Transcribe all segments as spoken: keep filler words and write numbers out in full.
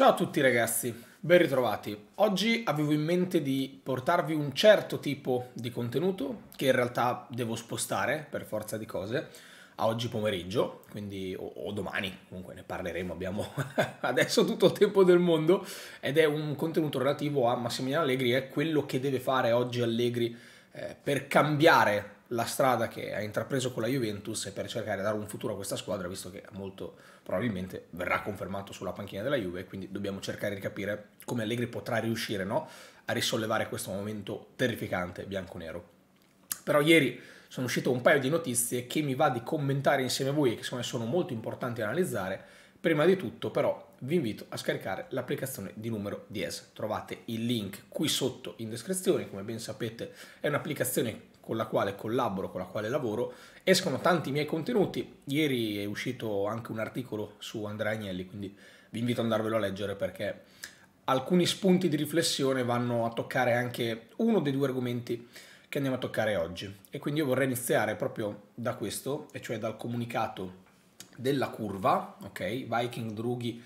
Ciao a tutti ragazzi, ben ritrovati. Oggi avevo in mente di portarvi un certo tipo di contenuto che in realtà devo spostare per forza di cose a oggi pomeriggio, quindi o, o domani, comunque ne parleremo, abbiamo adesso tutto il tempo del mondo, ed è un contenuto relativo a Massimiliano Allegri e quello che deve fare oggi Allegri eh, per cambiare la strada che ha intrapreso con la Juventus e per cercare di dare un futuro a questa squadra, visto che molto probabilmente verrà confermato sulla panchina della Juve, quindi dobbiamo cercare di capire come Allegri potrà riuscire, no, a risollevare questo momento terrificante bianconero. Però ieri sono uscite un paio di notizie che mi va di commentare insieme a voi e che secondo me sono molto importanti da analizzare. Prima di tutto però vi invito a scaricare l'applicazione di numero dieci, trovate il link qui sotto in descrizione, come ben sapete è un'applicazione con la quale collaboro, con la quale lavoro, escono tanti miei contenuti, ieri è uscito anche un articolo su Andrea Agnelli, quindi vi invito ad andarvelo a leggere perché alcuni spunti di riflessione vanno a toccare anche uno dei due argomenti che andiamo a toccare oggi, e quindi io vorrei iniziare proprio da questo, e cioè dal comunicato della curva, ok? Viking Drughi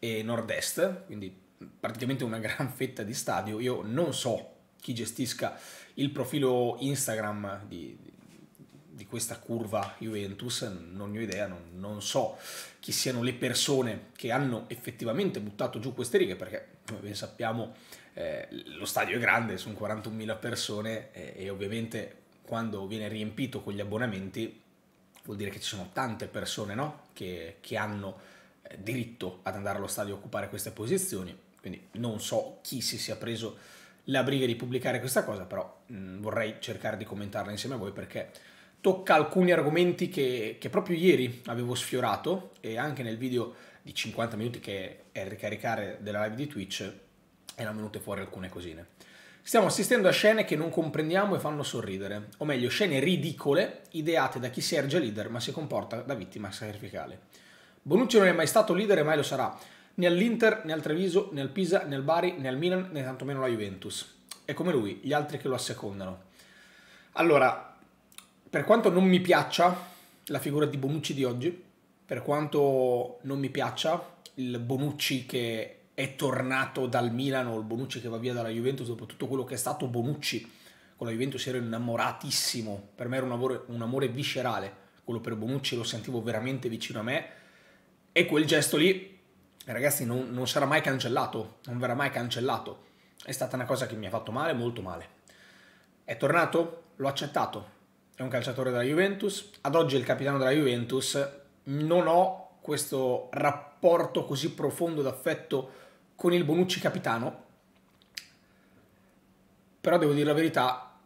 e Nord-Est, quindi praticamente una gran fetta di stadio. Io non so chi gestisca il profilo Instagram di, di questa curva Juventus, non ne ho idea, non, non so chi siano le persone che hanno effettivamente buttato giù queste righe, perché come ben sappiamo eh, lo stadio è grande, sono quarantunomila persone eh, e ovviamente quando viene riempito con gli abbonamenti vuol dire che ci sono tante persone, no? che, che hanno eh, diritto ad andare allo stadio a occupare queste posizioni, quindi non so chi si sia preso la briga di pubblicare questa cosa, però mh, vorrei cercare di commentarla insieme a voi perché tocca alcuni argomenti che, che proprio ieri avevo sfiorato, e anche nel video di cinquanta minuti che è il ricaricare della live di Twitch erano venute fuori alcune cosine. Stiamo assistendo a scene che non comprendiamo e fanno sorridere, o meglio scene ridicole ideate da chi si erge leader ma si comporta da vittima sacrificale. Bonucci non è mai stato leader e mai lo sarà, né all'Inter, né al Treviso, né al Pisa, né al Bari, né al Milan, né tantomeno alla Juventus. E come lui, gli altri che lo assecondano. Allora, per quanto non mi piaccia la figura di Bonucci di oggi, per quanto non mi piaccia il Bonucci che è tornato dal Milano, il Bonucci che va via dalla Juventus dopo tutto quello che è stato Bonucci. Con la Juventus ero innamoratissimo, per me era un amore, un amore viscerale, quello per Bonucci, lo sentivo veramente vicino a me, e quel gesto lì, ragazzi, non, non sarà mai cancellato, non verrà mai cancellato. È stata una cosa che mi ha fatto male, molto male. È tornato, l'ho accettato, è un calciatore della Juventus, ad oggi è il capitano della Juventus, non ho questo rapporto così profondo d'affetto con il Bonucci capitano, però devo dire la verità,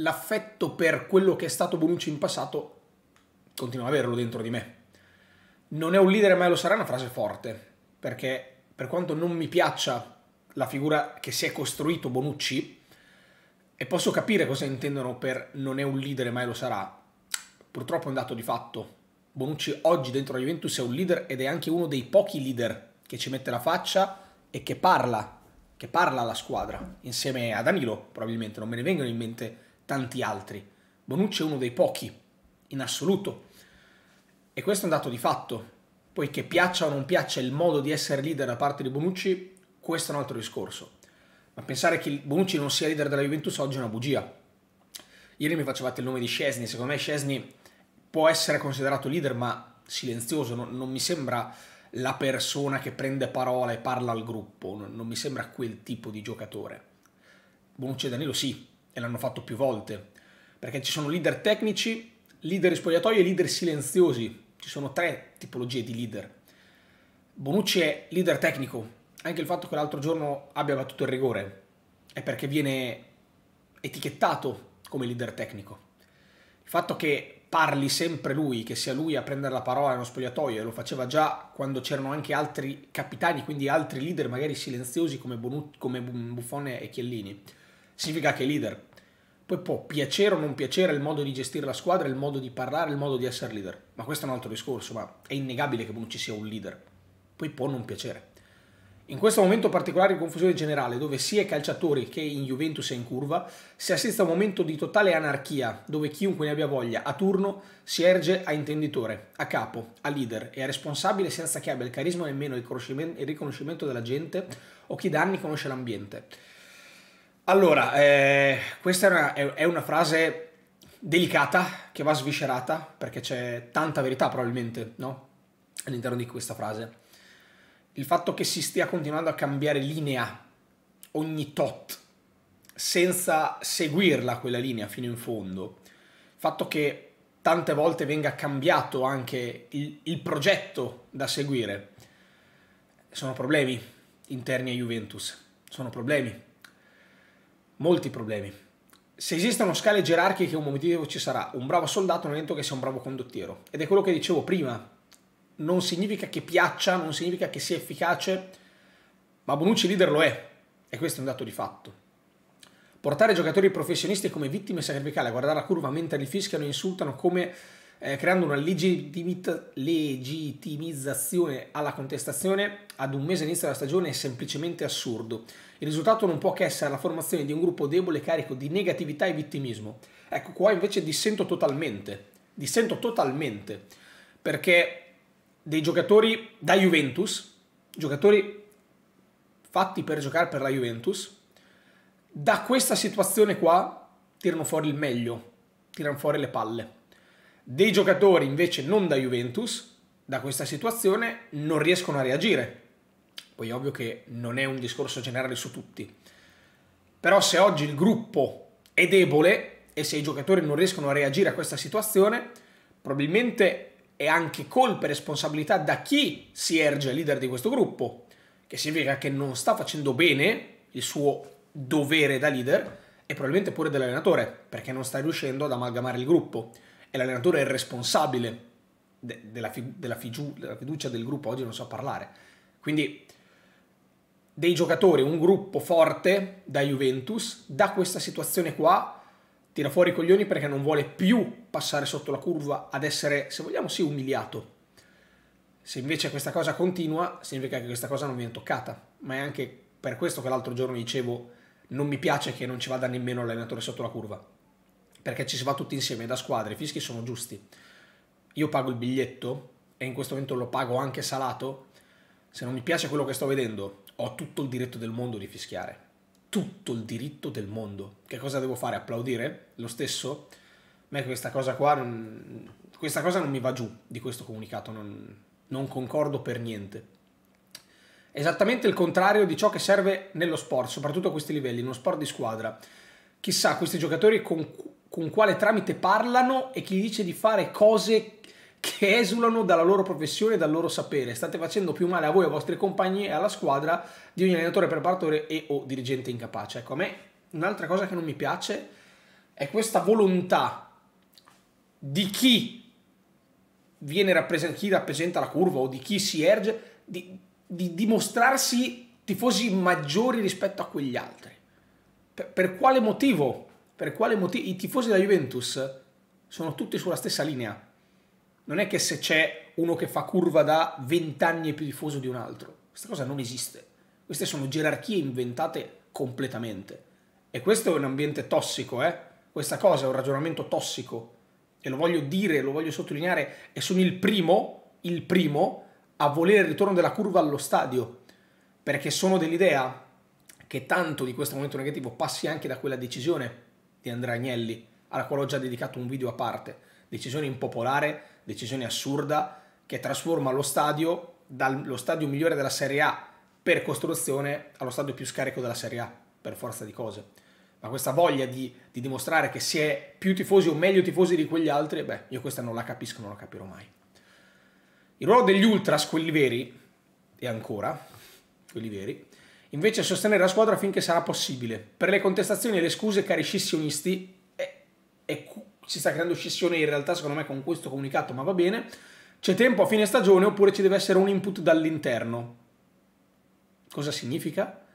l'affetto per quello che è stato Bonucci in passato continua ad averlo dentro di me. Non è un leader ma lo sarà, è una frase forte, perché per quanto non mi piaccia la figura che si è costruito Bonucci, e posso capire cosa intendono per non è un leader ma lo sarà, purtroppo è un dato di fatto. Bonucci oggi dentro la Juventus è un leader ed è anche uno dei pochi leader che ci mette la faccia e che parla, che parla alla squadra, insieme a Danilo probabilmente, non me ne vengono in mente tanti altri. Bonucci è uno dei pochi, in assoluto, e questo è un dato di fatto, poiché piaccia o non piaccia il modo di essere leader da parte di Bonucci, questo è un altro discorso, ma pensare che Bonucci non sia leader della Juventus oggi è una bugia. Ieri mi facevate il nome di Szczesny, secondo me Szczesny può essere considerato leader ma silenzioso, non, non mi sembra la persona che prende parola e parla al gruppo, non mi sembra quel tipo di giocatore. Bonucci e Danilo sì, e l'hanno fatto più volte, perché ci sono leader tecnici, leader spogliatoi e leader silenziosi, ci sono tre tipologie di leader. Bonucci è leader tecnico, anche il fatto che l'altro giorno abbia battuto il rigore è perché viene etichettato come leader tecnico. Il fatto che parli sempre lui, che sia lui a prendere la parola nello spogliatoio, e lo faceva già quando c'erano anche altri capitani, quindi altri leader magari silenziosi come, Bonucci, come Buffon e Chiellini, significa che è leader. Poi può piacere o non piacere il modo di gestire la squadra, il modo di parlare, il modo di essere leader, ma questo è un altro discorso, ma è innegabile che Bonucci sia un leader, poi può non piacere. In questo momento particolare di confusione generale, dove sia i calciatori che in Juventus è in curva, si assiste a un momento di totale anarchia, dove chiunque ne abbia voglia, a turno, si erge a intenditore, a capo, a leader e a responsabile senza che abbia il carisma nemmeno il riconoscimento della gente o chi da anni conosce l'ambiente. Allora, eh, questa è una, è una frase delicata, che va sviscerata, perché c'è tanta verità probabilmente, no? All'interno di questa frase. Il fatto che si stia continuando a cambiare linea ogni tot, senza seguirla quella linea fino in fondo, il fatto che tante volte venga cambiato anche il, il progetto da seguire, sono problemi interni a Juventus, sono problemi, molti problemi. Se esistono scale gerarchiche, un motivo ci sarà, un bravo soldato non è detto che sia un bravo condottiero, ed è quello che dicevo prima. Non significa che piaccia, non significa che sia efficace, ma Bonucci leader lo è, e questo è un dato di fatto. Portare giocatori professionisti come vittime sacrificali a guardare la curva mentre li fischiano e insultano, come eh, creando una legittimizzazione alla contestazione ad un mese all'inizio della stagione, è semplicemente assurdo. Il risultato non può che essere la formazione di un gruppo debole carico di negatività e vittimismo. Ecco, qua invece dissento totalmente, dissento totalmente, perché dei giocatori da Juventus, giocatori fatti per giocare per la Juventus, da questa situazione qua tirano fuori il meglio, tirano fuori le palle. Dei giocatori invece non da Juventus, da questa situazione non riescono a reagire. Poi è ovvio che non è un discorso generale su tutti, però se oggi il gruppo è debole e se i giocatori non riescono a reagire a questa situazione, probabilmente è anche colpa e responsabilità da chi si erge leader di questo gruppo, che significa che non sta facendo bene il suo dovere da leader, e probabilmente pure dell'allenatore, perché non sta riuscendo ad amalgamare il gruppo, e l'allenatore è il responsabile de della, fi della, della fiducia del gruppo. Oggi non so parlare. Quindi dei giocatori, un gruppo forte da Juventus, da questa situazione qua tira fuori i coglioni, perché non vuole più passare sotto la curva ad essere, se vogliamo, sì, umiliato. Se invece questa cosa continua, significa che questa cosa non viene toccata. Ma è anche per questo che l'altro giorno dicevo non mi piace che non ci vada nemmeno l'allenatore sotto la curva, perché ci si va tutti insieme, da squadre, i fischi sono giusti. Io pago il biglietto, e in questo momento lo pago anche salato. Se non mi piace quello che sto vedendo, ho tutto il diritto del mondo di fischiare. Tutto il diritto del mondo. Che cosa devo fare? Applaudire? Lo stesso? A me questa cosa qua non, questa cosa non mi va giù di questo comunicato, non, non concordo per niente. Esattamente il contrario di ciò che serve nello sport, soprattutto a questi livelli, in uno sport di squadra. Chissà questi giocatori con, con quale tramite parlano e chi gli dice di fare cose che esulano dalla loro professione e dal loro sapere. State facendo più male a voi, ai vostri compagni e alla squadra di ogni allenatore, preparatore e o dirigente incapace. Ecco, a me un'altra cosa che non mi piace è questa volontà di chi viene rappresent- chi rappresenta la curva o di chi si erge di, di dimostrarsi tifosi maggiori rispetto a quegli altri. Per, per quale motivo? Per quale motivo? I tifosi della Juventus sono tutti sulla stessa linea. Non è che se c'è uno che fa curva da vent'anni è più tifoso di un altro. Questa cosa non esiste. Queste sono gerarchie inventate completamente. E questo è un ambiente tossico, eh? Questa cosa è un ragionamento tossico. E lo voglio dire, lo voglio sottolineare, e sono il primo, il primo, a volere il ritorno della curva allo stadio. Perché sono dell'idea che tanto di questo momento negativo passi anche da quella decisione di Andrea Agnelli, alla quale ho già dedicato un video a parte. Decisione impopolare, decisione assurda, che trasforma lo stadio dallo stadio migliore della Serie A per costruzione allo stadio più scarico della Serie A, per forza di cose. Ma questa voglia di, di dimostrare che si è più tifosi o meglio tifosi di quegli altri, beh, io questa non la capisco, non la capirò mai. Il ruolo degli ultras, quelli veri, e ancora, quelli veri, invece è sostenere la squadra finché sarà possibile. Per le contestazioni e le scuse, cari scissionisti, è, è si sta creando scissione in realtà, secondo me, con questo comunicato, ma va bene. C'è tempo a fine stagione, oppure ci deve essere un input dall'interno. Cosa significa?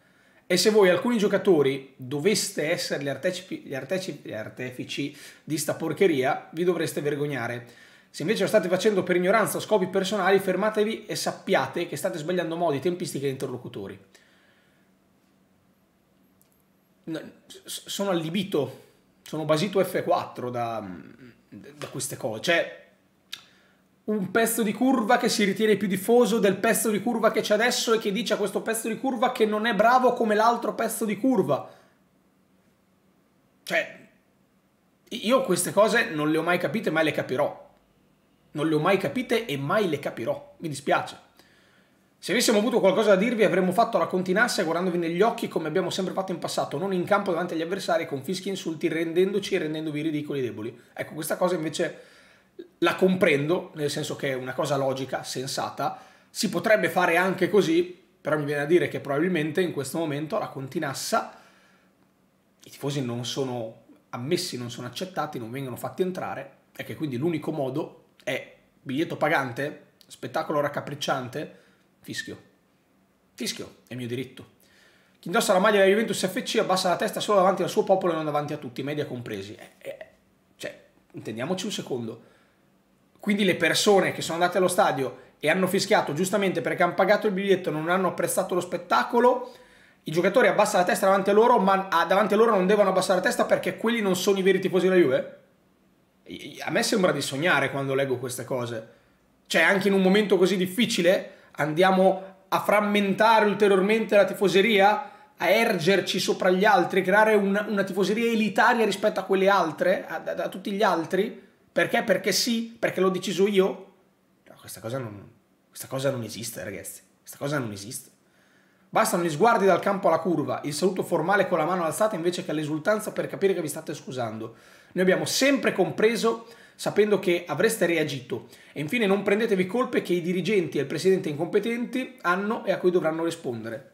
E se voi, alcuni giocatori, doveste essere gli artefici, gli artefici, gli artefici di sta porcheria, vi dovreste vergognare. Se invece lo state facendo per ignoranza o scopi personali, fermatevi e sappiate che state sbagliando modi, tempistiche e interlocutori. Sono allibito, sono basito effe quattro da, da queste cose. Cioè, un pezzo di curva che si ritiene più diffuso del pezzo di curva che c'è adesso e che dice a questo pezzo di curva che non è bravo come l'altro pezzo di curva. Cioè, io queste cose non le ho mai capite, mai le capirò. Non le ho mai capite e mai le capirò. Mi dispiace. Se avessimo avuto qualcosa da dirvi avremmo fatto la continassa guardandovi negli occhi come abbiamo sempre fatto in passato, non in campo davanti agli avversari con fischi e insulti, rendendoci e rendendovi ridicoli e deboli. Ecco, questa cosa invece la comprendo, nel senso che è una cosa logica, sensata, si potrebbe fare anche così, però mi viene a dire che probabilmente in questo momento la continassa, i tifosi non sono ammessi, non sono accettati, non vengono fatti entrare, e che quindi l'unico modo è biglietto pagante, spettacolo raccapricciante, fischio. Fischio è mio diritto. Chi indossa la maglia della Juventus effe ci abbassa la testa solo davanti al suo popolo e non davanti a tutti, media compresi. Eh, eh, cioè, intendiamoci un secondo. Quindi le persone che sono andate allo stadio e hanno fischiato giustamente perché hanno pagato il biglietto e non hanno apprezzato lo spettacolo, i giocatori abbassano la testa davanti a loro, ma davanti a loro non devono abbassare la testa perché quelli non sono i veri tifosi della Juve? A me sembra di sognare quando leggo queste cose. Cioè, anche in un momento così difficile andiamo a frammentare ulteriormente la tifoseria, a ergerci sopra gli altri, creare una, una tifoseria elitaria rispetto a quelle altre, a, a, a tutti gli altri. Perché? Perché sì? Perché l'ho deciso io? No, questa cosa non, questa cosa non esiste, ragazzi. Questa cosa non esiste. Bastano gli sguardi dal campo alla curva, il saluto formale con la mano alzata invece che l'esultanza per capire che vi state scusando. Noi abbiamo sempre compreso, sapendo che avreste reagito. E infine non prendetevi colpe che i dirigenti e il presidente incompetenti hanno e a cui dovranno rispondere.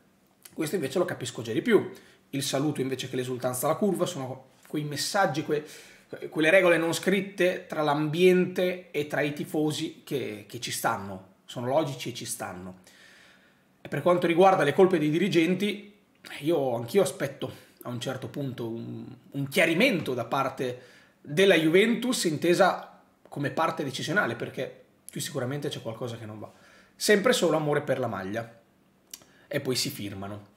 Questo invece lo capisco già di più. Il saluto invece che l'esultanza alla curva sono quei messaggi, quei... quelle regole non scritte tra l'ambiente e tra i tifosi che, che ci stanno, sono logici e ci stanno. E per quanto riguarda le colpe dei dirigenti, io anch'io aspetto a un certo punto un, un chiarimento da parte della Juventus intesa come parte decisionale, perché qui sicuramente c'è qualcosa che non va. Sempre solo amore per la maglia. E poi si firmano.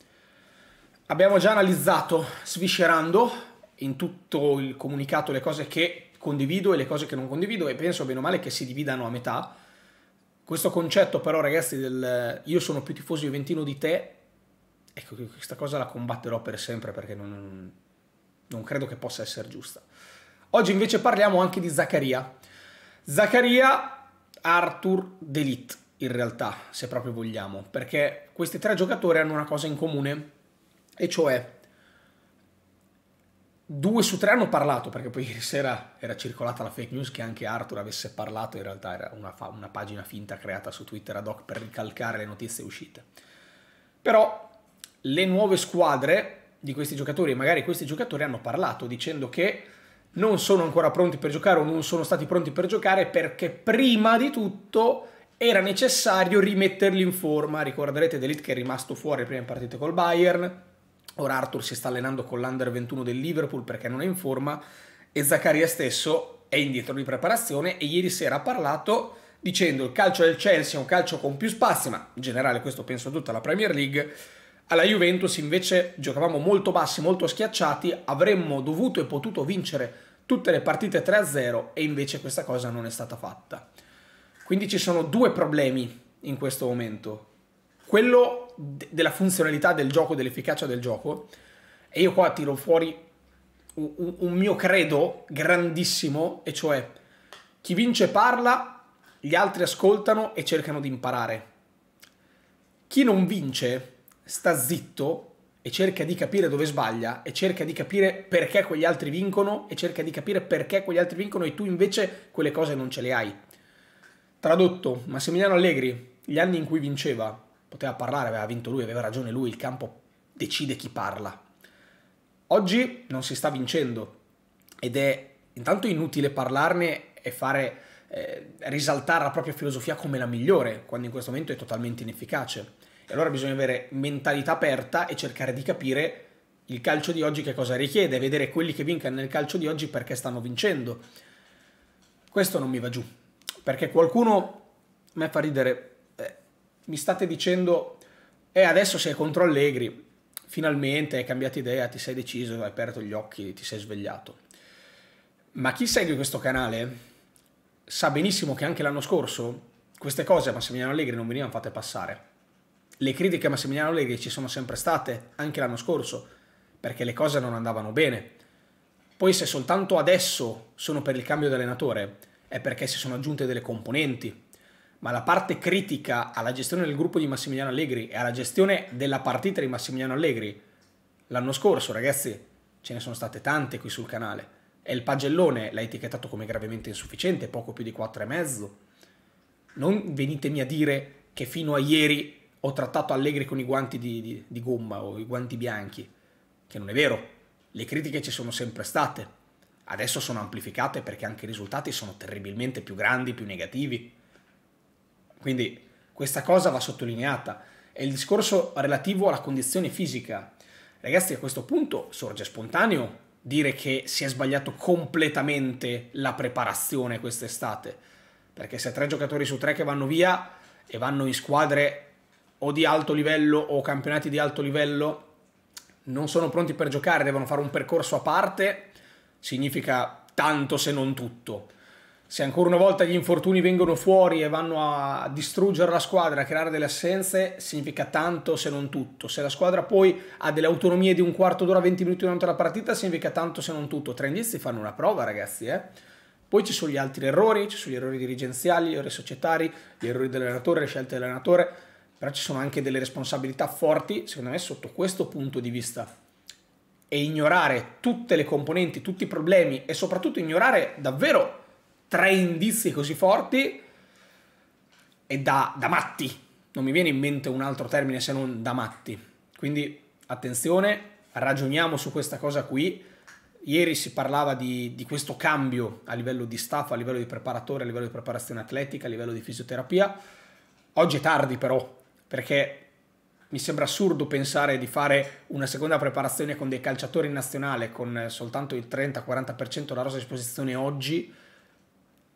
Abbiamo già analizzato, sviscerando in tutto il comunicato, le cose che condivido e le cose che non condivido, e penso bene o male che si dividano a metà. Questo concetto però, ragazzi, del io sono più tifoso juventino di te, ecco, questa cosa la combatterò per sempre perché non, non credo che possa essere giusta. Oggi invece parliamo anche di Zaccaria. Zaccaria, Arthur, De Ligt, in realtà, se proprio vogliamo, perché questi tre giocatori hanno una cosa in comune, e cioè due su tre hanno parlato, perché poi ieri sera era circolata la fake news che anche Arthur avesse parlato, in realtà era una, una pagina finta creata su Twitter ad hoc per ricalcare le notizie uscite. Però le nuove squadre di questi giocatori, e magari questi giocatori, hanno parlato dicendo che non sono ancora pronti per giocare o non sono stati pronti per giocare perché prima di tutto era necessario rimetterli in forma. Ricorderete De Ligt che è rimasto fuori prima in partita col Bayern. Ora Arthur si sta allenando con l'Under ventuno del Liverpool perché non è in forma, e Zaccaria stesso è indietro di preparazione e ieri sera ha parlato dicendo: il calcio del Chelsea è un calcio con più spazi, ma in generale questo penso tutta la Premier League, alla Juventus invece giocavamo molto bassi, molto schiacciati, avremmo dovuto e potuto vincere tutte le partite tre a zero e invece questa cosa non è stata fatta. Quindi ci sono due problemi in questo momento. Quello della funzionalità del gioco, dell'efficacia del gioco, e io qua tiro fuori un, un mio credo grandissimo, e cioè chi vince parla, gli altri ascoltano e cercano di imparare. Chi non vince sta zitto e cerca di capire dove sbaglia e cerca di capire perché quegli altri vincono e cerca di capire perché quegli altri vincono e tu invece quelle cose non ce le hai. Tradotto, Massimiliano Allegri, gli anni in cui vinceva, poteva parlare, aveva vinto lui, aveva ragione lui, il campo decide chi parla. Oggi non si sta vincendo ed è intanto inutile parlarne e fare eh, risaltare la propria filosofia come la migliore, quando in questo momento è totalmente inefficace. E allora bisogna avere mentalità aperta e cercare di capire il calcio di oggi che cosa richiede, vedere quelli che vincono nel calcio di oggi perché stanno vincendo. Questo non mi va giù. Perché qualcuno, a me fa ridere, eh, mi state dicendo, e eh, adesso sei contro Allegri, finalmente hai cambiato idea, ti sei deciso, hai aperto gli occhi, ti sei svegliato. Ma chi segue questo canale sa benissimo che anche l'anno scorso queste cose a Massimiliano Allegri non venivano fatte passare. Le critiche a Massimiliano Allegri ci sono sempre state, anche l'anno scorso, perché le cose non andavano bene. Poi se soltanto adesso sono per il cambio di allenatore è perché si sono aggiunte delle componenti. Ma la parte critica alla gestione del gruppo di Massimiliano Allegri e alla gestione della partita di Massimiliano Allegri l'anno scorso, ragazzi, ce ne sono state tante qui sul canale. E il pagellone l'ha etichettato come gravemente insufficiente, poco più di quattro e mezzo. Non venitemi a dire che fino a ieri ho trattato Allegri con i guanti di, di, di gomma o i guanti bianchi, che non è vero. Le critiche ci sono sempre state, adesso sono amplificate perché anche i risultati sono terribilmente più grandi, più negativi. Quindi questa cosa va sottolineata. E il discorso relativo alla condizione fisica, ragazzi, a questo punto sorge spontaneo dire che si è sbagliato completamente la preparazione quest'estate, perché se tre giocatori su tre che vanno via e vanno in squadre o di alto livello o campionati di alto livello non sono pronti per giocare, devono fare un percorso a parte, significa tanto se non tutto. Se ancora una volta gli infortuni vengono fuori e vanno a distruggere la squadra, a creare delle assenze, significa tanto se non tutto. Se la squadra poi ha delle autonomie di un quarto d'ora, venti minuti durante la partita, significa tanto se non tutto. Tre indizi fanno una prova, ragazzi. Eh? Poi ci sono gli altri errori, ci sono gli errori dirigenziali, gli errori societari, gli errori dell'allenatore, le scelte dell'allenatore, però ci sono anche delle responsabilità forti, secondo me, sotto questo punto di vista. E ignorare tutte le componenti, tutti i problemi e soprattutto ignorare davvero tre indizi così forti e da, da matti. Non mi viene in mente un altro termine se non da matti. Quindi attenzione, ragioniamo su questa cosa qui. Ieri si parlava di, di questo cambio a livello di staff, a livello di preparatore, a livello di preparazione atletica, a livello di fisioterapia. Oggi è tardi però, perché mi sembra assurdo pensare di fare una seconda preparazione con dei calciatori in nazionale con soltanto il trenta quaranta per cento della rosa a disposizione oggi,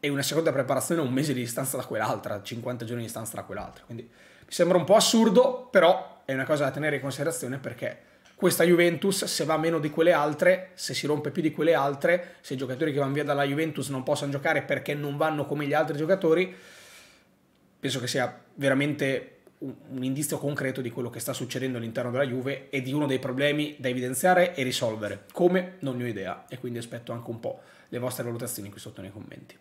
e una seconda preparazione un mese di distanza da quell'altra, cinquanta giorni di distanza da quell'altra. Quindi mi sembra un po' assurdo, però è una cosa da tenere in considerazione, perché questa Juventus, se va meno di quelle altre, se si rompe più di quelle altre, se i giocatori che vanno via dalla Juventus non possono giocare perché non vanno come gli altri giocatori, penso che sia veramente un indizio concreto di quello che sta succedendo all'interno della Juve e di uno dei problemi da evidenziare e risolvere. Come? Non ne ho idea, e quindi aspetto anche un po' le vostre valutazioni qui sotto nei commenti.